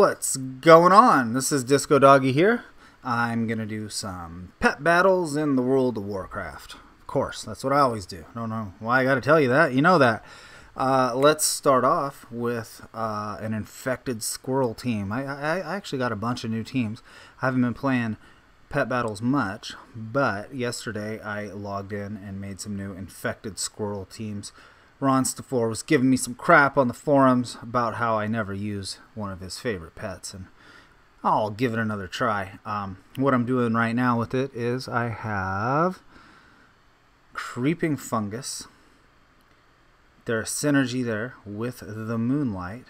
What's going on? This is Disco Doggy here. I'm gonna do some pet battles in the World of Warcraft. Of course, that's what I always do. I don't know why I gotta tell you that. You know that. Let's start off with an Infected Squirrel team. I actually got a bunch of new teams. I haven't been playing pet battles much, but yesterday I logged in and made some new Infected Squirrel teams. Ron Stafford was giving me some crap on the forums about how I never use one of his favorite pets, and I'll give it another try. What I'm doing right now with it is I have Creeping Fungus. There's synergy there with the Moonlight,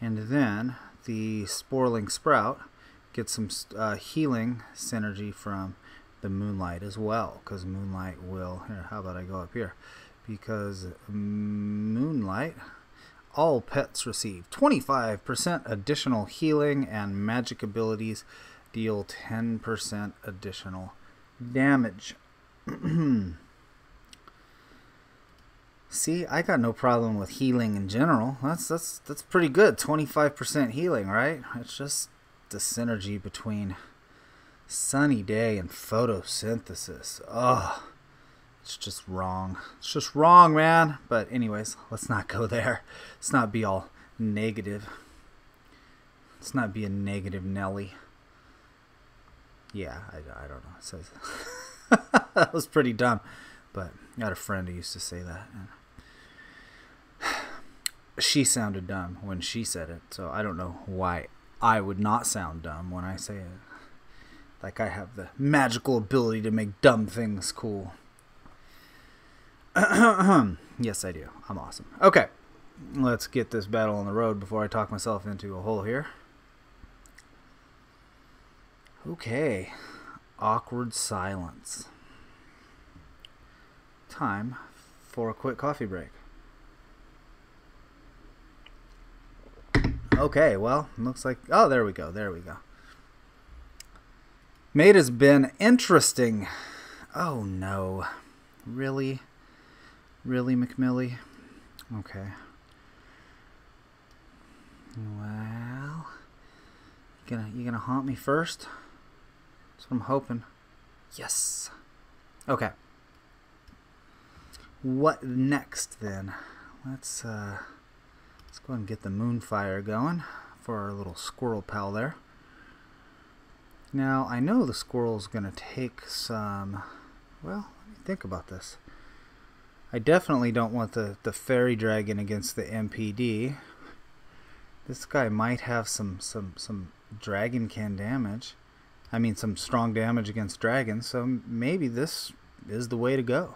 and then the Sporeling Sprout gets some healing synergy from the Moonlight as well, because Moonlight will... Here, how about I go up here? Because Moonlight, all pets receive 25% additional healing, and magic abilities deal 10% additional damage. See, I got no problem with healing in general. That's pretty good. 25% healing, right? It's just the synergy between Sunny Day and photosynthesis. Ugh. It's just wrong. It's just wrong, man. But anyways, let's not go there. Let's not be all negative. Let's not be a negative Nelly. Yeah, I don't know. It says that was pretty dumb. But I had a friend who used to say that. She sounded dumb when she said it. So I don't know why I would not sound dumb when I say it. Like I have the magical ability to make dumb things cool. Yes, I do. I'm awesome. Okay, let's get this battle on the road before I talk myself into a hole here. Okay, awkward silence. Time for a quick coffee break. Okay, well, looks like... Oh, there we go. There we go. Mate has been interesting. Oh, no. Really? Really, McMillie? Okay. Well, you gonna haunt me first? That's what I'm hoping. Yes. Okay. What next then? Let's go ahead and get the Moonfire going for our little squirrel pal there. Now I know the squirrel's gonna take some. Well, let me think about this. I definitely don't want the fairy dragon against the MPD. This guy might have some dragonkin damage. I mean, some strong damage against dragons, so maybe this is the way to go.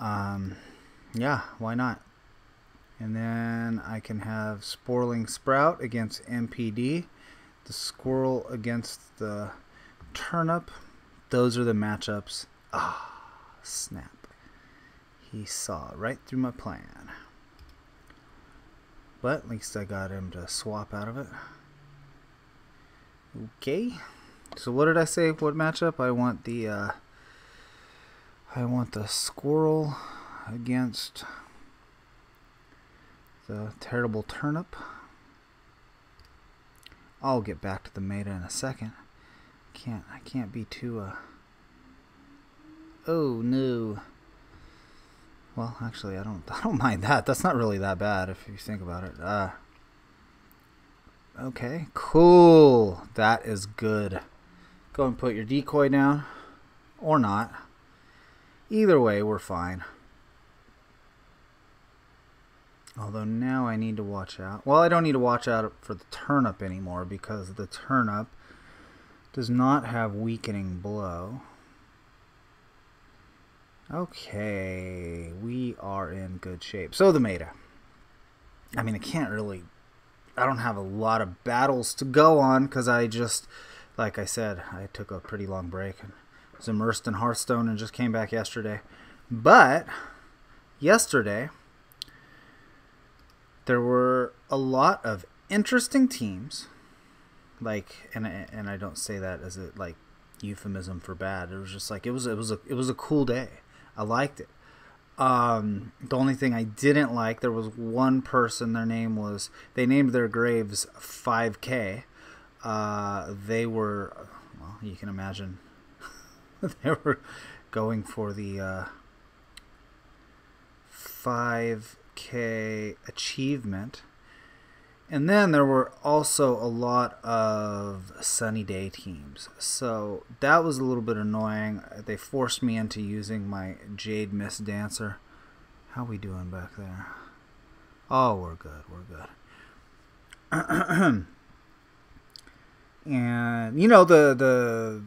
Yeah, why not? And then I can have Sporeling Sprout against MPD, the squirrel against the turnip. Those are the matchups. Ah, snap. He saw right through my plan. But at least I got him to swap out of it. Okay. So what did I say? What matchup? I want the squirrel against the terrible turnip. I'll get back to the meta in a second. I can't be too oh no. Well, actually, I don't mind that. That's not really that bad if you think about it. Okay, cool. That is good. Go and put your decoy down, or not. Either way, we're fine. Although now I need to watch out. Well, I don't need to watch out for the turnip anymore because the turnip does not have weakening blow. Okay, we are in good shape. So the meta. I mean, I can't really... I don't have a lot of battles to go on because I just... Like I said, I took a pretty long break and was immersed in Hearthstone and just came back yesterday. But yesterday, there were a lot of interesting teams. Like, and I don't say that as a like euphemism for bad. It was just like it was a cool day. I liked it. The only thing I didn't like, there was one person, they named their graves 5K. They were, well, you can imagine, they were going for the 5K achievement. And then there were also a lot of sunny day teams. So that was a little bit annoying. They forced me into using my Jade Mist Dancer. How we doing back there? Oh, we're good. We're good. And, you know, the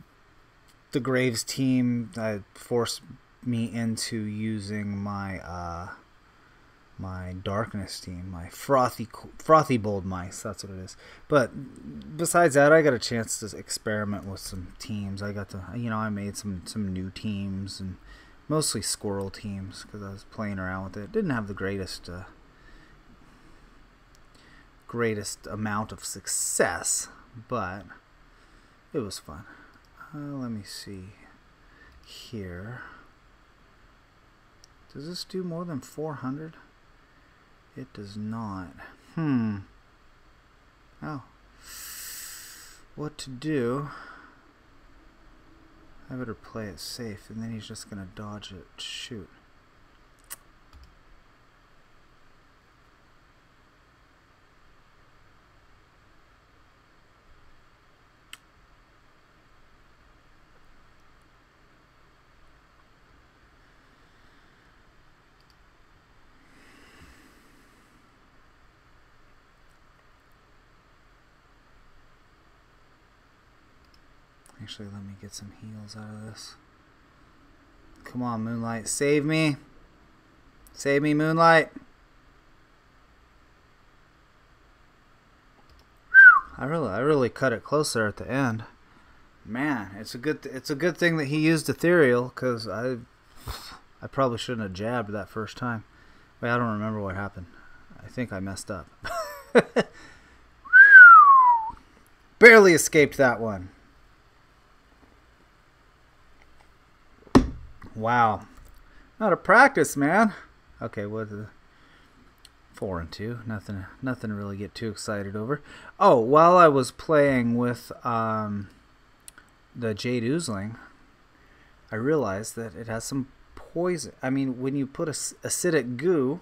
Graves team forced me into using my... my darkness team, my frothy bold mice, that's what it is. But besides that, I got a chance to experiment with some teams. I got to, you know, I made some new teams, and mostly squirrel teams, because I was playing around with it. Didn't have the greatest amount of success, but it was fun. Let me see here. Does this do more than 400? It does not. Oh. What to do? I better play it safe, and then he's just going to dodge it. Shoot. Actually, let me get some heals out of this. Come on, Moonlight. Save me. Save me, Moonlight. I really cut it closer at the end. Man, it's a good thing that he used ethereal, because I probably shouldn't have jabbed that first time. Wait, I don't remember what happened. I think I messed up. Barely escaped that one. Wow. Not a practice, man. Okay, what? 4 and 2. Nothing to really get too excited over. Oh, while I was playing with the Jade Oozeling, I realized that it has some poison. I mean, when you put acidic goo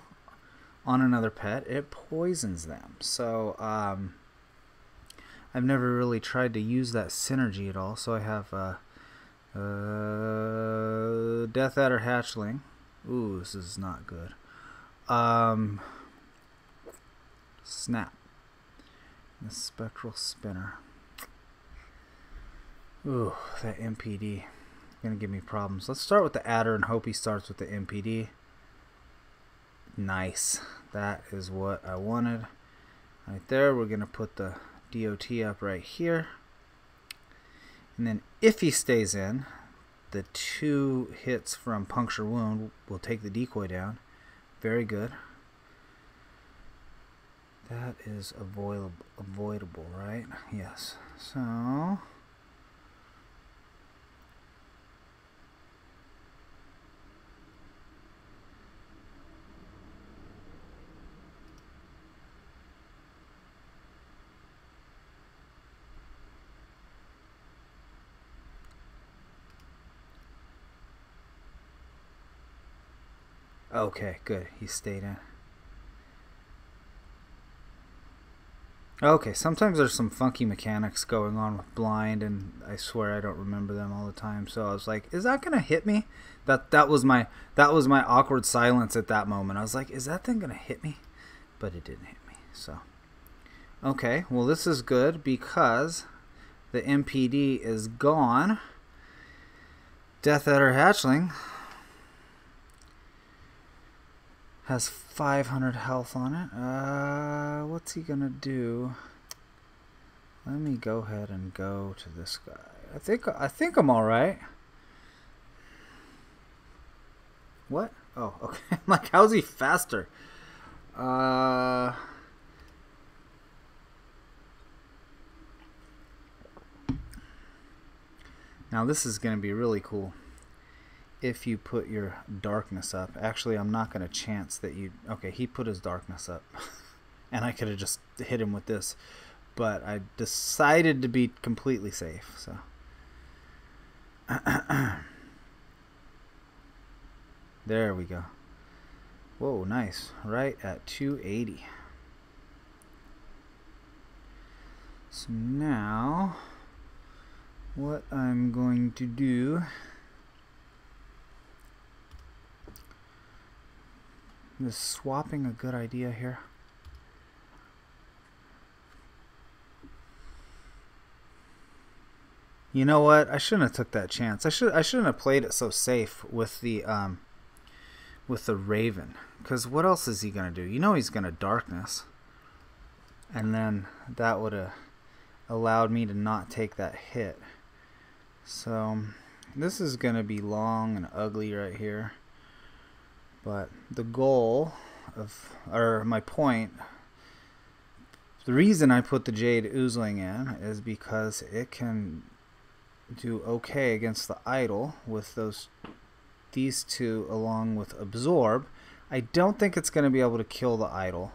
on another pet, it poisons them. So I've never really tried to use that synergy at all. So I have... Death Adder Hatchling. Ooh, this is not good. Snap. The Spectral Spinner. Ooh, that MPD. Gonna give me problems. Let's start with the Adder and hope he starts with the MPD. Nice. That is what I wanted. Right there, we're gonna put the DOT up right here. And then if he stays in, the 2 hits from Puncture Wound will take the decoy down. Very good. That is avoidable, right? Yes. So... okay, good. He stayed in. Okay, sometimes there's some funky mechanics going on with blind, and I swear I don't remember them all the time. So I was like, "Is that gonna hit me?" That was my awkward silence at that moment. I was like, "Is that thing gonna hit me?" But it didn't hit me. So, okay, well this is good because the MPD is gone. Death Adder Hatchling has 500 health on it. What's he gonna do? Let me go ahead and go to this guy. I think I'm all right. What? Oh, okay. I'm like, how's he faster? Now this is gonna be really cool. if you put your darkness up. Actually, I'm not going to chance that you... Okay, he put his darkness up. And I could have just hit him with this. But I decided to be completely safe, so... There we go. Whoa, nice. Right at 280. So now... what I'm going to do... Is swapping a good idea here? You know what? I shouldn't have took that chance. I shouldn't have played it so safe with the Raven. Because what else is he gonna do? You know he's gonna darkness. And then that would have allowed me to not take that hit. So this is gonna be long and ugly right here. But the goal of, or my point, the reason I put the Jade Oozeling in is because it can do okay against the Idol with these two along with Absorb. I don't think it's going to be able to kill the Idol.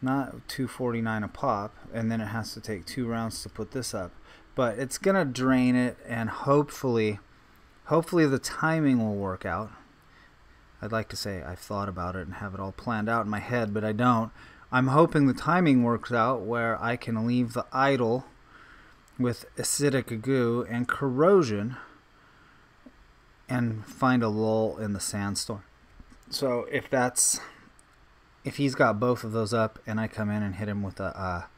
Not 249 a pop, and then it has to take 2 rounds to put this up. But it's going to drain it, and hopefully the timing will work out. I'd like to say I've thought about it and have it all planned out in my head, but I don't. I'm hoping the timing works out where I can leave the Idol with Acidic Goo and Corrosion and find a lull in the Sandstorm. So if he's got both of those up and I come in and hit him with a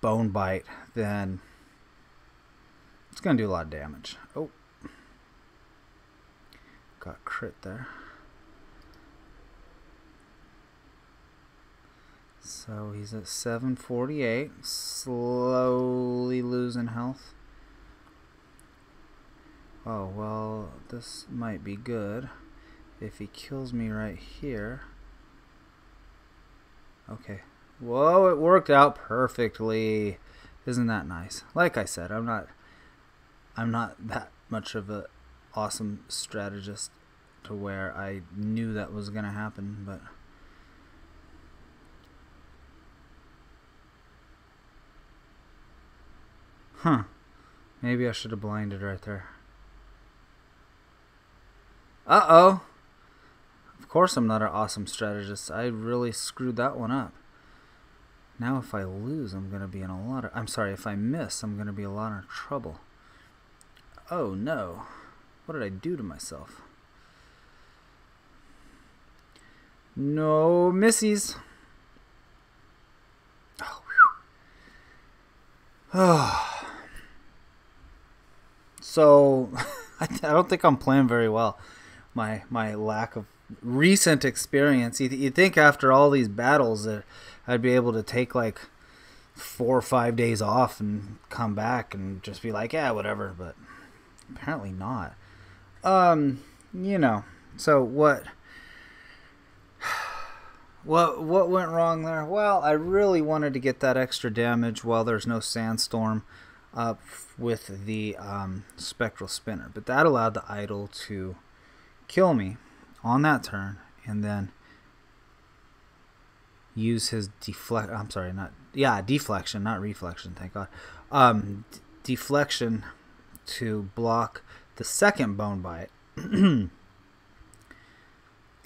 Bone Bite, then it's going to do a lot of damage. Oh. Got crit there. So he's at 748, slowly losing health. Oh, well, this might be good if he kills me right here. Okay. Whoa, it worked out perfectly. Isn't that nice? Like I said, I'm not that much of an awesome strategist to where I knew that was going to happen, but maybe I should have blinded right there. Uh-oh. Of course I'm not an awesome strategist. I really screwed that one up. Now if I lose, I'm going to be in a lot of... I'm sorry, if I miss, I'm going to be in a lot of trouble. Oh, no. What did I do to myself? No missies. Oh, oh. So I don't think I'm playing very well. My lack of recent experience. You'd think after all these battles that I'd be able to take like 4 or 5 days off and come back and just be like, yeah, whatever. But apparently not. You know, so what went wrong there? Well, I really wanted to get that extra damage while there's no Sandstorm up with the Spectral Spinner, but that allowed the Idol to kill me on that turn and then use his deflection, not reflection, thank God. Deflection to block the second Bone Bite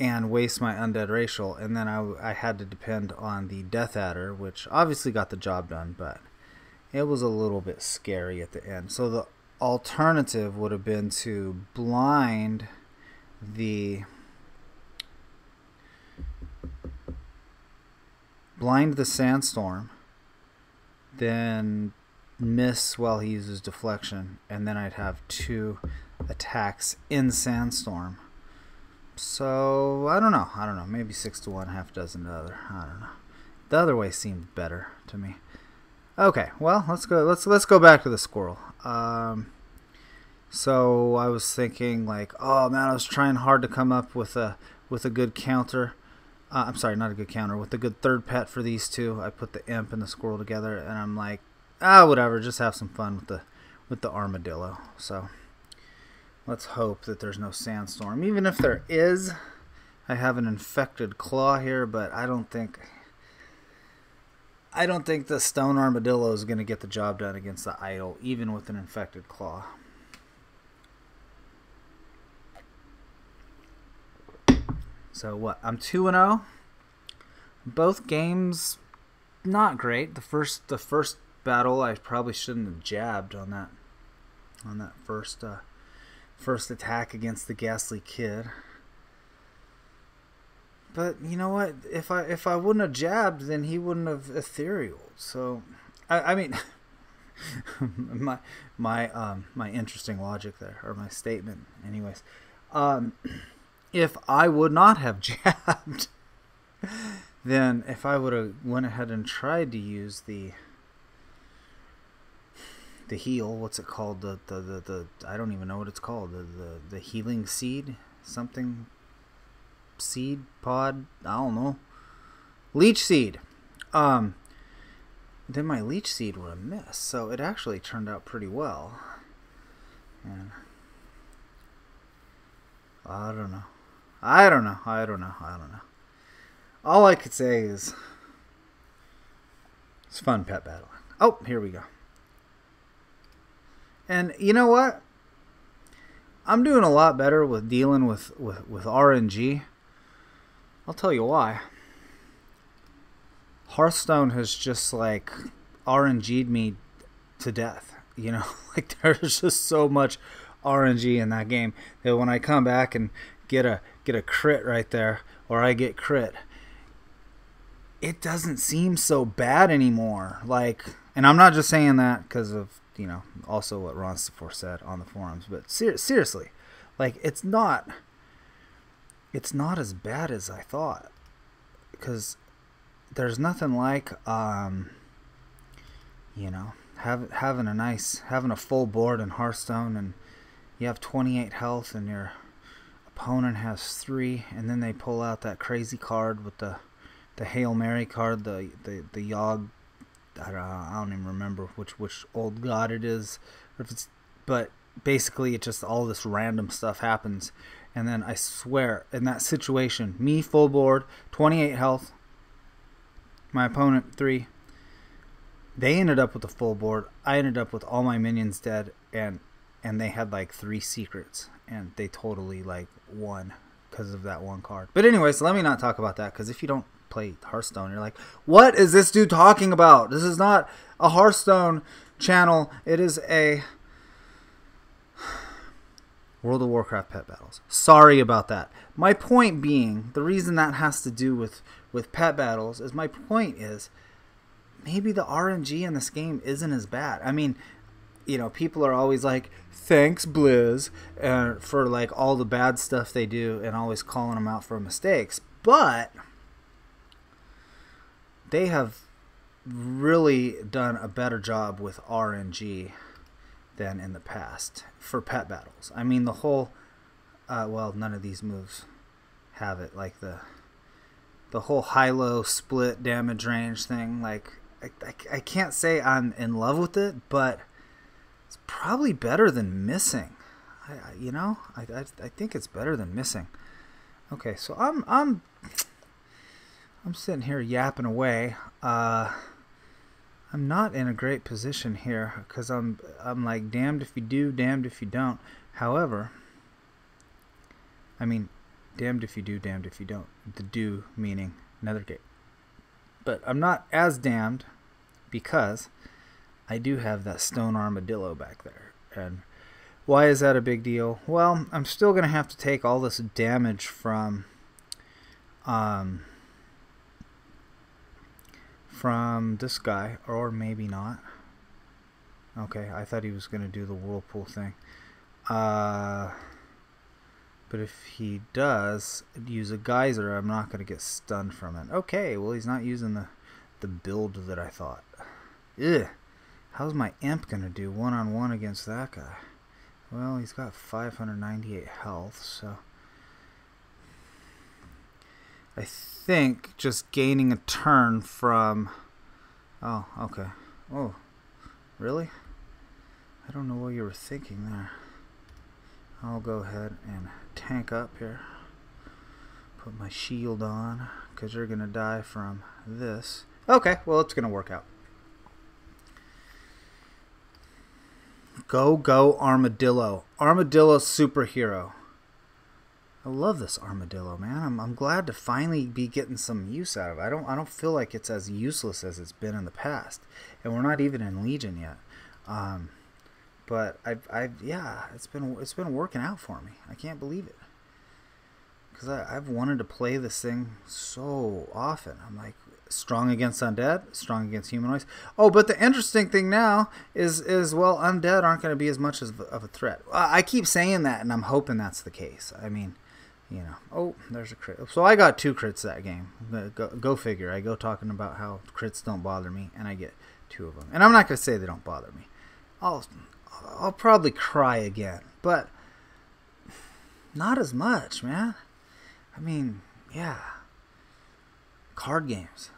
and waste my Undead Racial, and then I had to depend on the Death Adder, which obviously got the job done, but it was a little bit scary at the end. So the alternative would have been to blind the Sandstorm, then miss while he uses deflection, and then I'd have 2 attacks in Sandstorm. So I don't know, maybe 6 to 1, half dozen to the other. I don't know, the other way seemed better to me. Okay, well, let's go back to the squirrel. So I was thinking like, oh man, I was trying hard to come up with a good counter. I'm sorry, not a good counter, with a good third pet for these two. I put the imp and the squirrel together, and I'm like, ah, whatever, just have some fun with the armadillo. So Let's hope that there's no sandstorm. Even if there is, I have an infected claw here, but I don't think the Stone Armadillo is going to get the job done against the idol, even with an infected claw. So what? I'm 2-0. Both games not great. The first battle I probably shouldn't have jabbed on that first attack against the Ghastly Kid. But you know what? If I wouldn't have jabbed, then he wouldn't have ethereal. So I mean, my interesting logic there, or my statement, anyways. If I would not have jabbed, then if I would have went ahead and tried to use the heal, what's it called? I don't even know what it's called. The healing seed, something. Seed pod, I don't know. Leech seed. Then my leech seed were a miss, so it actually turned out pretty well. And I don't know. All I could say is it's fun pet battling. Oh, here we go. And you know what? I'm doing a lot better with dealing with RNG. I'll tell you why. Hearthstone has just like RNG'd me to death. You know, like there's just so much RNG in that game that when I come back and get a crit right there, or I get crit, it doesn't seem so bad anymore. Like, and I'm not just saying that because of, you know, also what Ron Stafford said on the forums, but seriously, like it's not as bad as I thought, because there's nothing like you know, having a full board in Hearthstone and you have 28 health and your opponent has 3, and then they pull out that crazy card with the Hail Mary card, the Yogg, I don't even remember which old god it is, or if it's, but basically it just all this random stuff happens. And then I swear, in that situation, me full board, 28 health, my opponent 3. They ended up with a full board. I ended up with all my minions dead, and they had like 3 secrets, and they totally like won because of that one card. But anyways, let me not talk about that, because if you don't play Hearthstone, you're like, what is this dude talking about? This is not a Hearthstone channel. It is a World of Warcraft pet battles. Sorry about that. My point being, the reason that has to do with pet battles is, my point is, maybe the RNG in this game isn't as bad. I mean, you know, people are always like, thanks Blizz, for like all the bad stuff they do, and always calling them out for mistakes. But they have really done a better job with RNG than in the past for pet battles. I mean, the whole well, none of these moves have it, like the whole high-low split damage range thing. Like I can't say I'm in love with it, but it's probably better than missing. You know, I think it's better than missing. Okay, so I'm sitting here yapping away. I'm not in a great position here, because I'm like damned if you do, damned if you don't. However, I mean, damned if you do, damned if you don't. The do meaning Nethergate. But I'm not as damned, because I do have that Stone Armadillo back there. And why is that a big deal? Well, I'm still going to have to take all this damage from this guy, or maybe not. Okay, I thought he was going to do the whirlpool thing. But if he does use a geyser, I'm not going to get stunned from it. Okay, well, he's not using the build that I thought. Ugh. How's my imp going to do one-on-one against that guy? Well, he's got 598 health, so I think just gaining a turn from... Oh, okay. Oh, really? I don't know what you were thinking there. I'll go ahead and tank up here. Put my shield on, because you're going to die from this. Okay, well, it's going to work out. Go, go, Armadillo. Armadillo superhero. I love this Armadillo, man. I'm glad to finally be getting some use out of it. I don't feel like it's as useless as it's been in the past. And we're not even in Legion yet. But yeah, it's been working out for me. I can't believe it. Cuz I've wanted to play this thing so often. I'm like, strong against undead, strong against humanoids. Oh, but the interesting thing now is well, undead aren't going to be as much of a threat. I keep saying that, and I'm hoping that's the case. I mean, you know. Oh, there's a crit. So I got 2 crits that game. Go figure. I go talking about how crits don't bother me, and I get 2 of them. And I'm not going to say they don't bother me. I'll probably cry again, but not as much, man. I mean, yeah. Card games.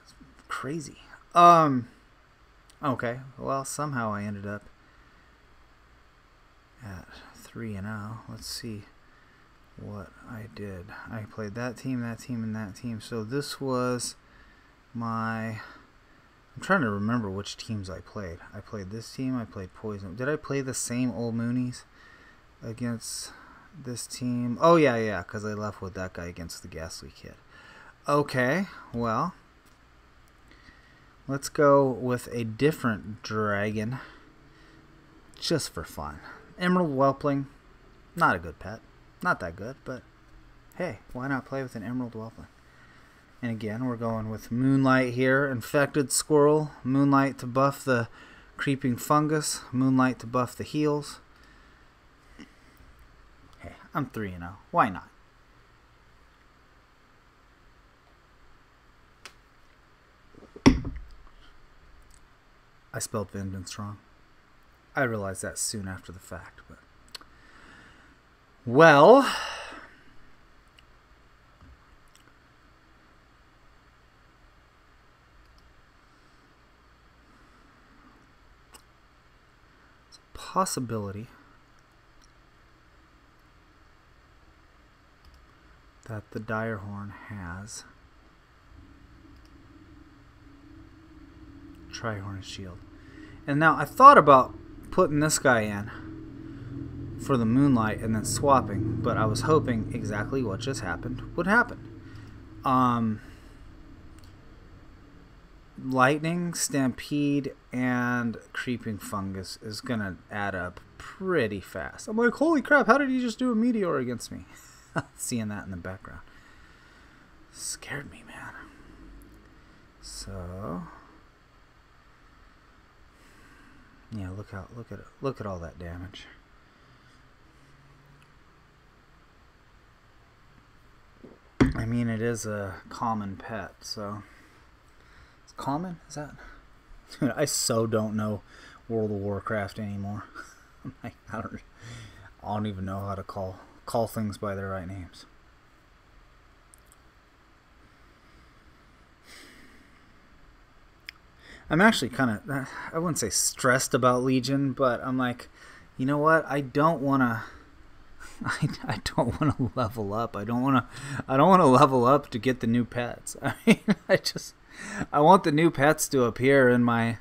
Crazy. Okay, well, somehow I ended up at 3-0. Let's see what I did. I played that team, and that team. So this was my... I'm trying to remember which teams I played. I played this team. I played Poison. Did I play the same old Moonies against this team? Oh, yeah, yeah, because I left with that guy against the Ghastly Kid. Okay, well, let's go with a different dragon just for fun. Emerald Whelpling. Not a good pet. Not that good, but hey, why not play with an Emerald Whelpling? And again, we're going with Moonlight here. Infected Squirrel. Moonlight to buff the Creeping Fungus. Moonlight to buff the heals. Hey, I'm 3-0. Why not? I spelled vengeance wrong. I realized that soon after the fact. But well... possibility that the Dire Horn has Trihorn Shield. And now I thought about putting this guy in for the Moonlight and then swapping, but I was hoping exactly what just happened would happen. Lightning, Stampede, and Creeping Fungus is going to add up pretty fast. I'm like, holy crap, how did he just do a meteor against me? Seeing that in the background. Scared me, man. So... yeah, look at all that damage. I mean, it is a common pet, so... common? Is that? Dude, I so don't know World of Warcraft anymore. I'm like, I don't even know how to call things by their right names. I'm actually kind of, I wouldn't say stressed about Legion, but I'm like, you know what? I don't want to level up. I don't want to level up to get the new pets. I mean, I want the new pets to appear in my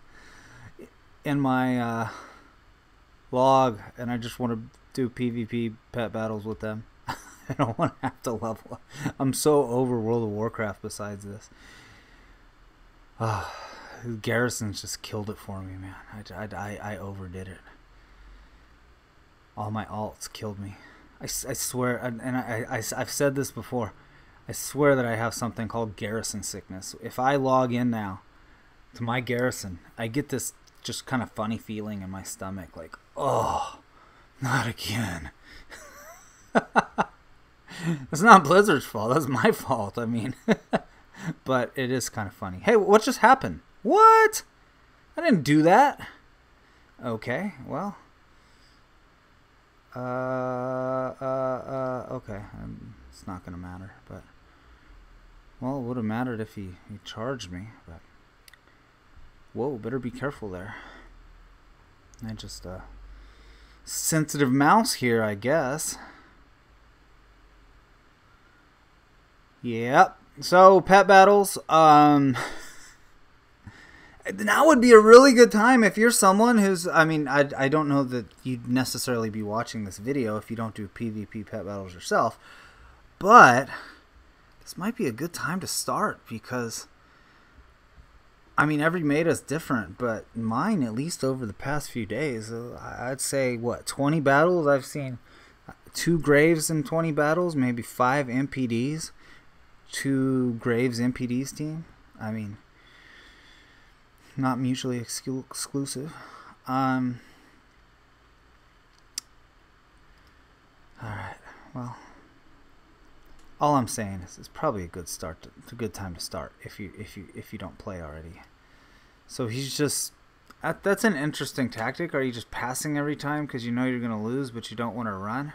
log, and I just want to do PvP pet battles with them. I don't want to have to level up. I'm so over World of Warcraft besides this. Garrison's just killed it for me, man. I overdid it. All my alts killed me. I swear, and I've said this before, I swear that I have something called garrison sickness. If I log in now to my garrison, I get this just kind of funny feeling in my stomach, like, oh, not again. That's not Blizzard's fault. That's my fault, I mean. But it is kind of funny. Hey, what just happened? What? I didn't do that. Okay, well. Okay. It's not going to matter, but... well, it would have mattered if he charged me, but... whoa, better be careful there. I just, sensitive mouse here, I guess. Yep. So pet battles. Now would be a really good time if you're someone who's, I mean, I don't know that you'd necessarily be watching this video if you don't do PvP pet battles yourself, but this might be a good time to start because, I mean, every meta is different, but mine, at least over the past few days, I'd say, what, 20 battles? I've seen 2 Graves in 20 battles, maybe 5 MPDs, 2 Graves MPDs team. I mean, not mutually exclusive. Alright, well, all I'm saying is it's probably a good start. It's a good time to start if you don't play already. So he's just, that's an interesting tactic. Are you just passing every time because you know you're gonna lose, but you don't want to run?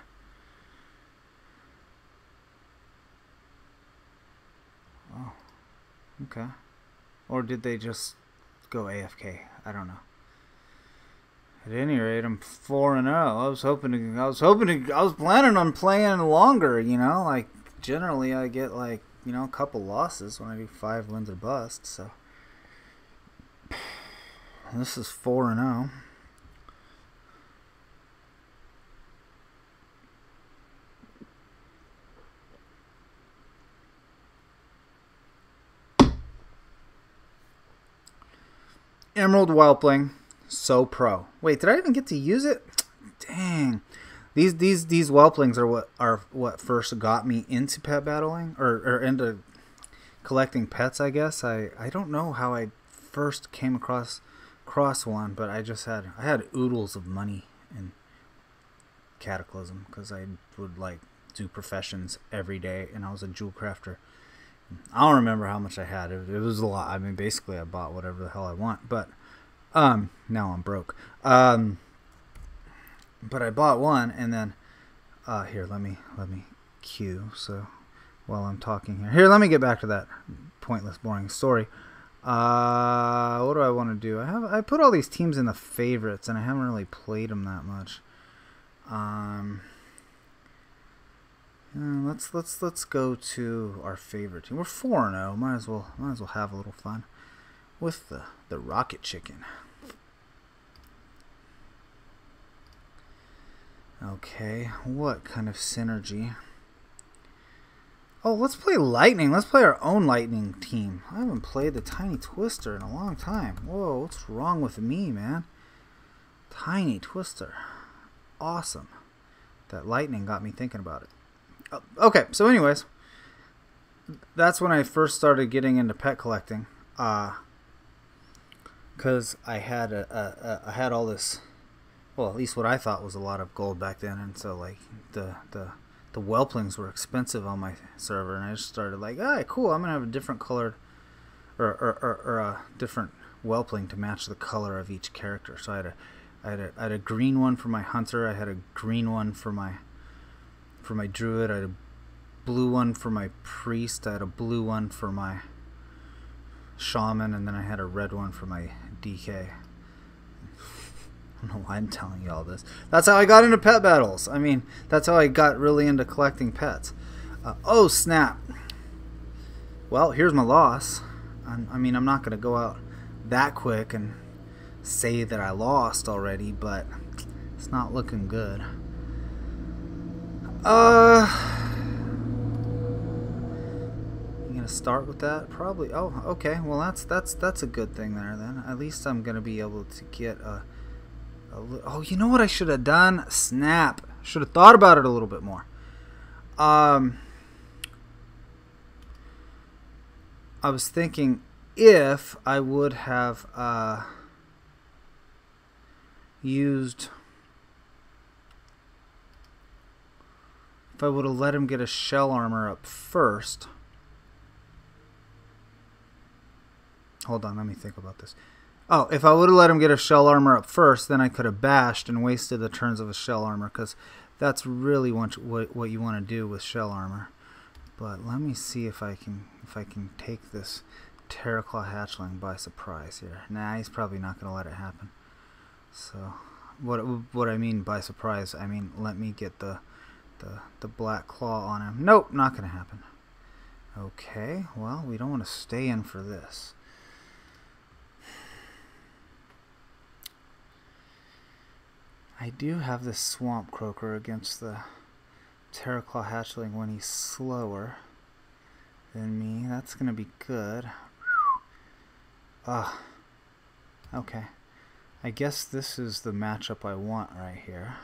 Oh, okay. Or did they just go AFK? I don't know. At any rate, I'm 4-0. I was planning on playing longer. You know, like, generally I get, like, you know, a couple losses when I do 5 wins or busts. So this is 4-0. Emerald Whelpling, so pro. Wait, did I even get to use it? Dang, these Whelplings are what first got me into pet battling or into collecting pets. I guess I don't know how I first came across one, but I had oodles of money in Cataclysm because I would like do professions every day, and I was a jewel crafter. I don't remember how much I had. It was a lot. I mean, basically, I bought whatever the hell I want. But now I'm broke. But I bought one, and then here, let me queue. So while I'm talking here, let me get back to that pointless, boring story. What do I want to do? I put all these teams in the favorites, and I haven't really played them that much. Let's go to our favorite team. We're 4-0. Might as well have a little fun with the Rocket Chicken. Okay, what kind of synergy? Oh, let's play Lightning. Let's play our own Lightning team. I haven't played the Tiny Twister in a long time. Whoa, what's wrong with me, man? Tiny Twister, awesome. That Lightning got me thinking about it. Okay, so anyways, that's when I first started getting into pet collecting, because I had I had all this, well, at least what I thought was a lot of gold back then, and so like the Whelplings were expensive on my server, and I just started like, ah, cool, I'm gonna have a different colored or a different Whelpling to match the color of each character. So I had a green one for my hunter, I had a green one for my druid, I had a blue one for my priest, I had a blue one for my shaman, and then I had a red one for my DK. I don't know why I'm telling you all this. That's how I got into pet battles. I mean, that's how I got really into collecting pets. Oh snap. Well, here's my loss. I mean I'm not gonna go out that quick and say that I lost already, but it's not looking good. I'm gonna start with that probably. Oh, okay. Well, that's a good thing there then. At least I'm gonna be able to get oh, you know what I should have done? Snap. Should have thought about it a little bit more. I was thinking if I would have used. If I would have let him get a shell armor up first. Hold on, let me think about this. Oh, if I would have let him get a shell armor up first, then I could have bashed and wasted the turns of a shell armor, because that's really what you want to do with shell armor. But let me see if I can take this Teroclaw Hatchling by surprise here. Nah, he's probably not going to let it happen. So, what I mean by surprise, I mean let me get the black claw on him. Nope, not gonna happen. Okay, well, we don't want to stay in for this. I do have this Swamp Croaker against the Teroclaw Hatchling when he's slower than me. That's going to be good. Ugh. Okay. I guess this is the matchup I want right here.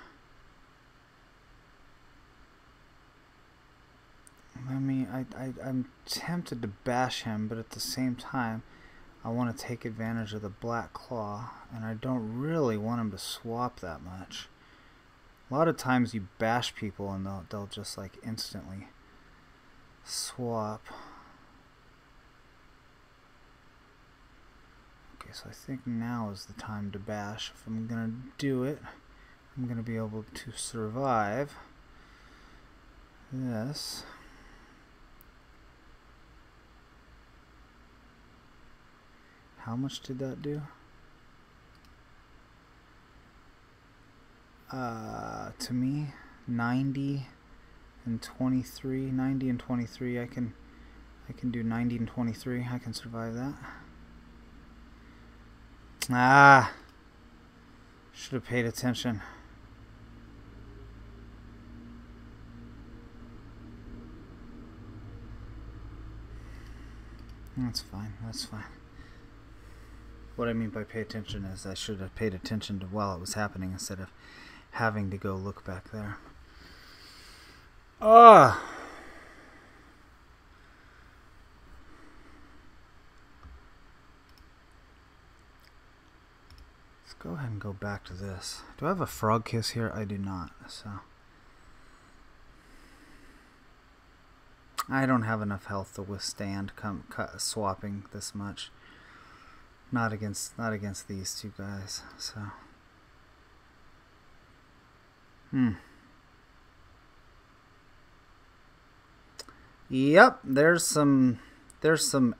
I mean, I'm tempted to bash him, but at the same time, I want to take advantage of the Black Claw, and I don't really want him to swap that much. A lot of times you bash people and they'll just like instantly swap. Okay, so I think now is the time to bash. If I'm gonna do it, I'm gonna be able to survive this. How much did that do? To me, 90 and 23, 90 and 23. I can do 90 and 23. I can survive that. Ah, should have paid attention. That's fine. That's fine. What I mean by pay attention is I should have paid attention to while it was happening instead of having to go look back there. Ah! Let's go ahead and go back to this. Do I have a frog kiss here? I do not, so. I don't have enough health to withstand swapping this much. Not against these two guys, so. Yep, there's some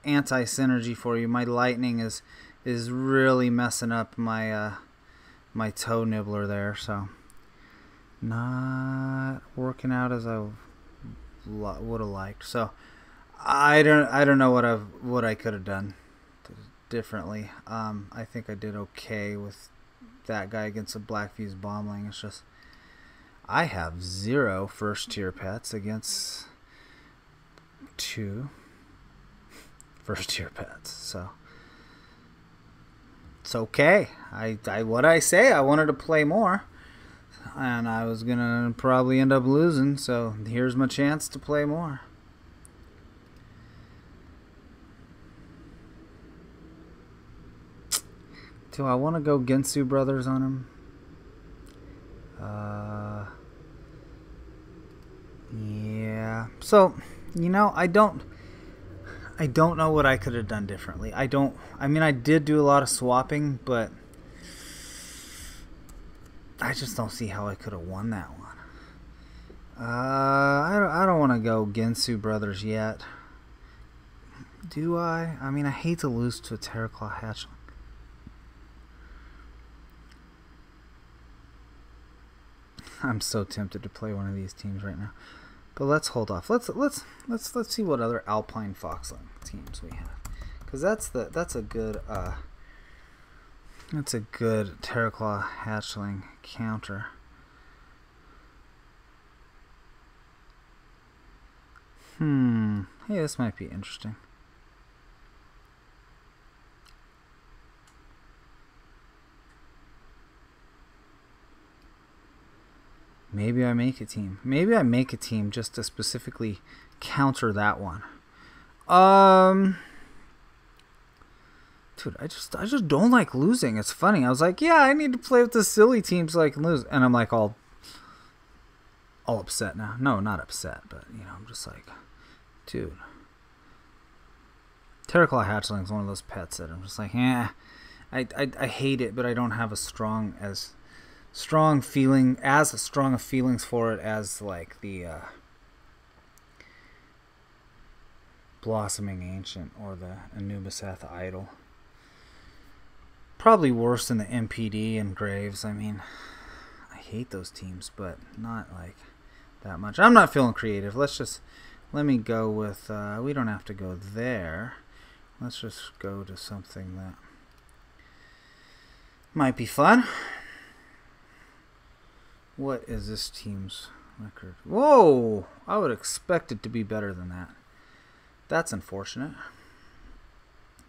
anti-synergy for you. My lightning is really messing up my my toe nibbler there, so not working out as I would have liked. So I don't know what I could have done differently. I think I did okay with that guy against the Blackfuse Bombling. It's just I have 0 first tier pets against 2 first tier pets, so it's okay. I wanted to play more, and I was gonna probably end up losing, so here's my chance to play more. Do I want to go Gensu Brothers on him? Yeah. So, you know, I don't know what I could have done differently. I mean, I did do a lot of swapping, but I just don't see how I could have won that one. I don't want to go Gensu Brothers yet. Do I? I mean, I hate to lose to a Teroclaw Hatchling. I'm so tempted to play one of these teams right now, but let's hold off. Let's see what other Alpine Foxling teams we have, because that's a good Teroclaw Hatchling counter. Hey, this might be interesting. Maybe I make a team. Maybe I make a team just to specifically counter that one. Dude, I just don't like losing. It's funny. I was like, yeah, I need to play with the silly team so I can lose, and I'm like all upset now. No, not upset, but you know, I'm just like, dude. Teroclaw Hatchling is one of those pets that I'm just like, eh. I hate it, but I don't have as strong of feelings for it as like the Blossoming Ancient or the Anubisath Idol. Probably worse than the MPD and Graves. I mean, I hate those teams, but not like that much. I'm not feeling creative. Let's just Let me go with, we don't have to go there. Let's just go to something that might be fun. What is this team's record? Whoa! I would expect it to be better than that. That's unfortunate.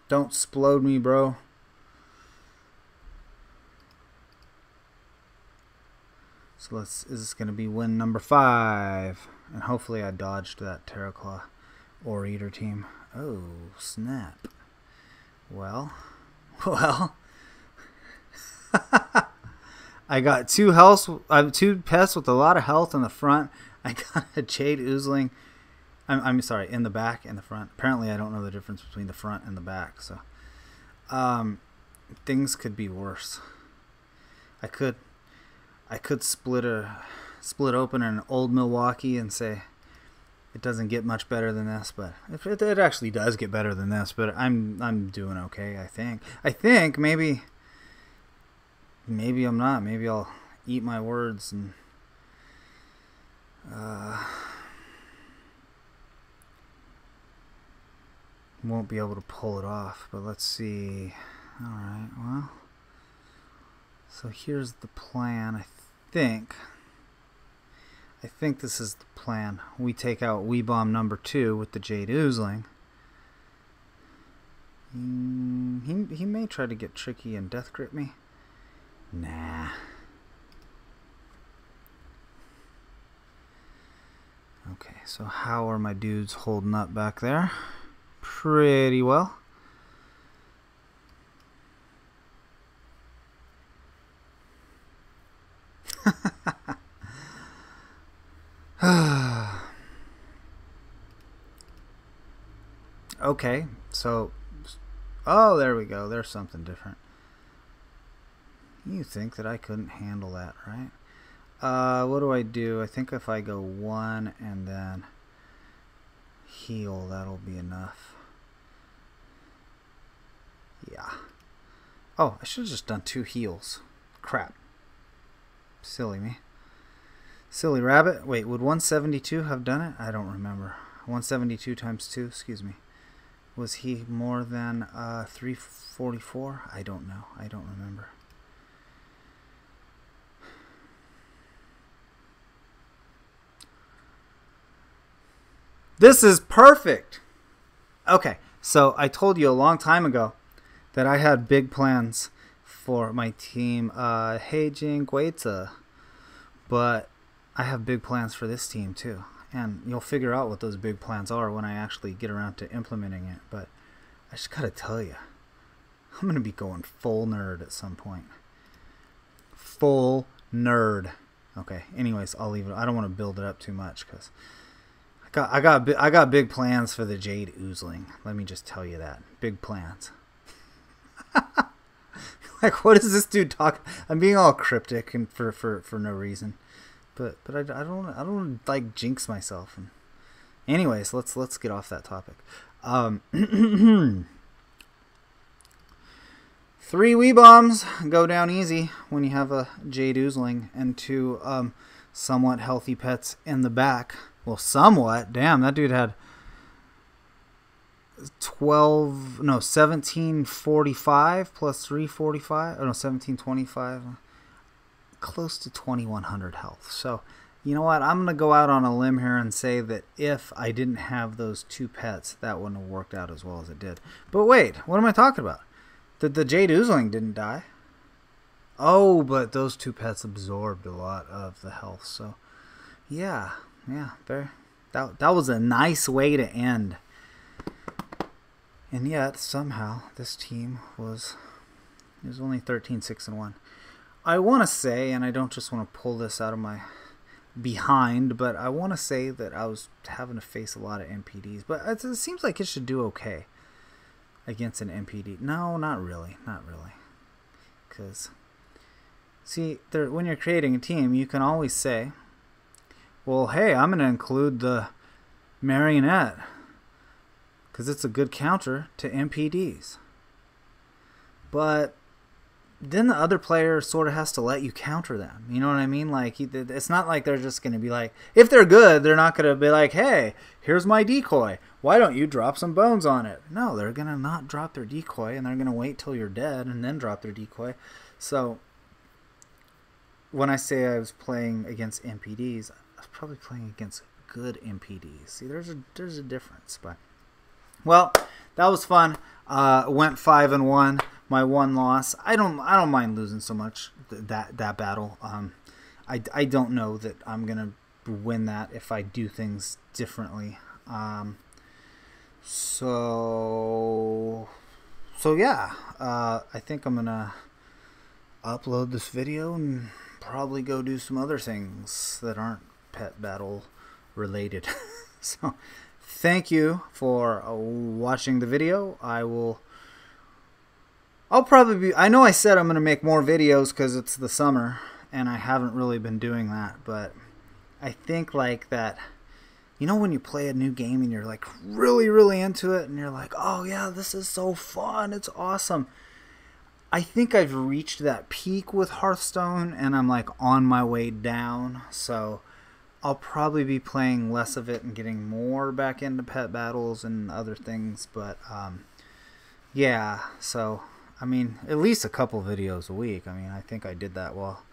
Don't splode me, bro. So is this going to be win number 5? And hopefully I dodged that Teroclaw or Eater team. Oh, snap. Well. I got two pests with a lot of health in the front. I got a Jade Oozeling. I'm sorry, in the back and the front. Apparently I don't know the difference between the front and the back, so things could be worse. I could split open an old Milwaukee and say it doesn't get much better than this, but it actually does get better than this, but I'm doing okay, I think. Maybe I'm not. Maybe I'll eat my words and won't be able to pull it off, but let's see. Alright, well, so here's the plan, I think this is the plan. We take out Weebomb number 2 with the Jade Oozeling. He may try to get tricky and death grip me. Nah. Okay, so how are my dudes holding up back there? Pretty well. Okay, so oh, there we go. There's something different. You think that I couldn't handle that, right? What do? I think if I go 1 and then heal, that'll be enough. Yeah. Oh, I should have just done 2 heals. Crap. Silly me. Silly rabbit. Wait, would 172 have done it? I don't remember. 172 times 2, excuse me. Was he more than 344? I don't know. I don't remember. This is perfect! Okay, so I told you a long time ago that I had big plans for my team, Heijin Guita, but I have big plans for this team too, and you'll figure out what those big plans are when I actually get around to implementing it, but I just gotta tell you, I'm going to be going full nerd at some point. Full nerd. Okay, anyways, I'll leave it. I don't want to build it up too much, because I got big plans for the Jade Oozeling. Let me just tell you that. Big plans. Like, what is this dude talking? I'm being all cryptic and for no reason. But I don't like jinx myself. And anyways, let's get off that topic. 3 Weebombs go down easy when you have a Jade Oozeling and 2 somewhat healthy pets in the back. Well, somewhat. Damn, that dude had 1745 plus 345. Oh, no, 1725. Close to 2100 health. So, you know what? I'm going to go out on a limb here and say that if I didn't have those 2 pets, that wouldn't have worked out as well as it did. But wait, what am I talking about? The Jade Oozeling didn't die. Oh, but those 2 pets absorbed a lot of the health. So, yeah. Yeah, that was a nice way to end. And yet, somehow, this team was only 13-6-1. I want to say, and I don't just want to pull this out of my behind, but I want to say that I was having to face a lot of MPDs. But it seems like it should do okay against an MPD. No, not really. Because, see, when you're creating a team, you can always say, well, hey, I'm going to include the Marionette because it's a good counter to MPDs. But then the other player sort of has to let you counter them. You know what I mean? Like, it's not like they're just going to be like, if they're good, they're not going to be like, hey, here's my decoy. Why don't you drop some bones on it? No, they're going to not drop their decoy, and they're going to wait till you're dead and then drop their decoy. So when I say I was playing against MPDs, I was probably playing against good MPDs. See, there's a difference. But, well, that was fun. Went 5-1. My one loss. I don't mind losing so much that battle. I don't know that I'm gonna win that if I do things differently. So yeah. I think I'm gonna upload this video and probably go do some other things that aren't pet battle related. So thank you for watching the video. I'll probably be, I know I said I'm going to make more videos because it's the summer and I haven't really been doing that, but I think like that, you know, when you play a new game and you're like really into it and you're like, oh yeah, this is so fun, it's awesome. I think I've reached that peak with Hearthstone and I'm like on my way down, so I'll probably be playing less of it and getting more back into pet battles and other things, but yeah, so I mean, at least a couple videos a week. I mean, I think I did that well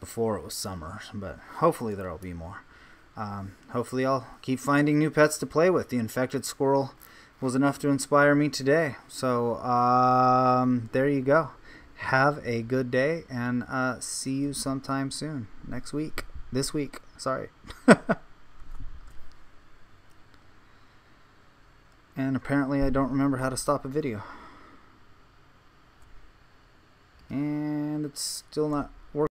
before it was summer, but hopefully there'll be more. Hopefully I'll keep finding new pets to play with. The Infected Squirrel was enough to inspire me today. So there you go. Have a good day, and see you sometime soon. Next week. This week. Sorry. And apparently I don't remember how to stop a video. And it's still not